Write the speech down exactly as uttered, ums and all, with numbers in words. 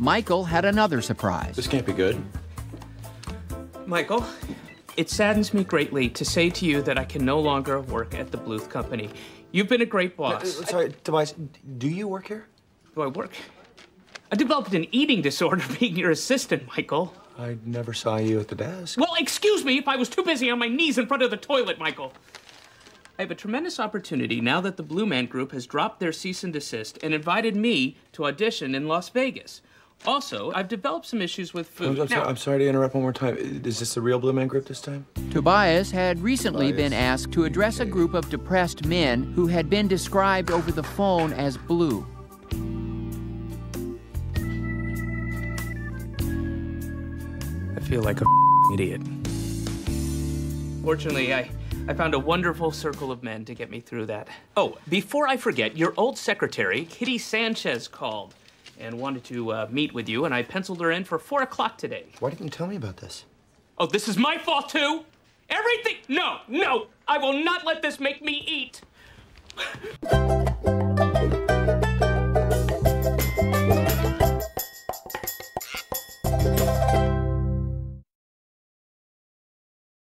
Michael had another surprise. This can't be good. Michael, it saddens me greatly to say to you that I can no longer work at the Bluth Company. You've been a great boss. No, sorry, Tobias, do you work here? Do I work? I developed an eating disorder being your assistant, Michael. I never saw you at the desk. Well, excuse me if I was too busy on my knees in front of the toilet, Michael. I have a tremendous opportunity now that the Blue Man Group has dropped their cease and desist and invited me to audition in Las Vegas. Also, I've developed some issues with food. I'm, I'm, now, so, I'm sorry to interrupt one more time. Is this the real Blue Man Group this time? Tobias had recently Tobias. been asked to address a group of depressed men who had been described over the phone as blue. I feel like a idiot. Fortunately, I... I found a wonderful circle of men to get me through that. Oh, before I forget, your old secretary, Kitty Sanchez, called and wanted to uh, meet with you, and I penciled her in for four o'clock today. Why didn't you tell me about this? Oh, this is my fault, too? Everything... No, no, I will not let this make me eat.